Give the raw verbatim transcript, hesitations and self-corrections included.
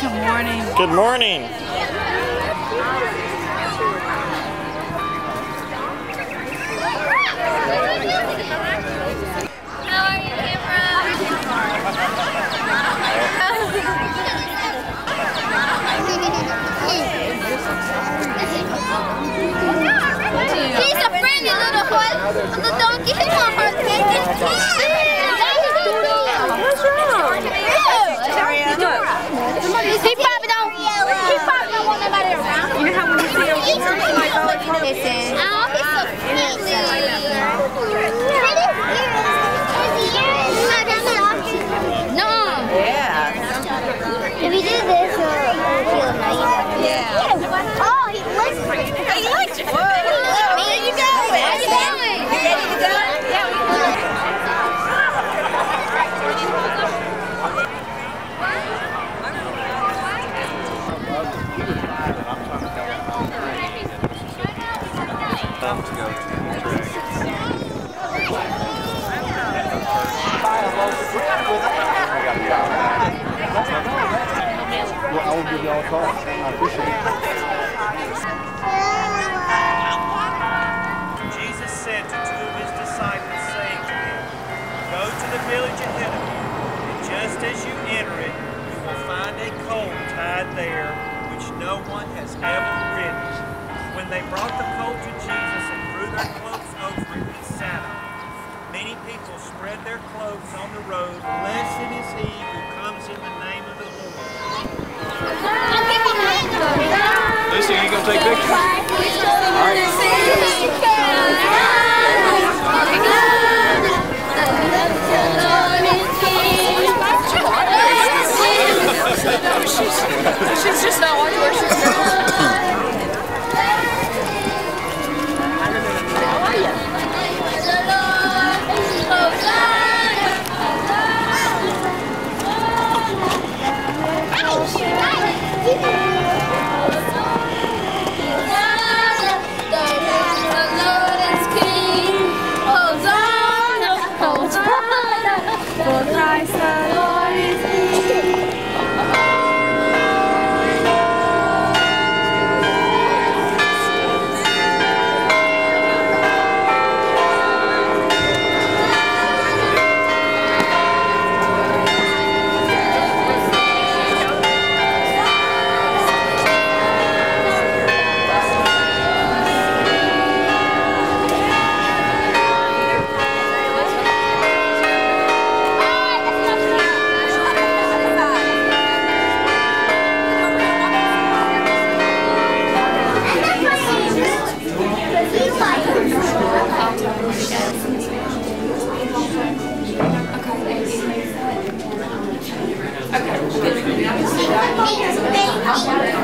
Good morning. Good morning. How are you, Cameron? He's a friendly little one. The donkey is on her head. He probably don't. He probably don't want nobody around. You know how when you see him, he's like, oh, he's so cute. Oh, he's so cute. No. Yeah. If he did this, he'll kill him. Yeah. Oh, he looks pretty. He looks pretty. Where you going? Where you going? You ready to go? Yeah, we can go. To go to the well, I will give y'all a call. I appreciate it. Jesus said to two of his disciples, saying to them, "Go to the village ahead of you, and just as you enter it, you will find a colt tied there, which no one has ever ridden." When they brought the colt to Jesus and threw their cloaks over it, he sat on it. Many people spread their cloaks on the road. Blessed is he who comes in the name of the Lord. Lucy, are you going to take pictures? All right. She's just not watching where she's going. Okay.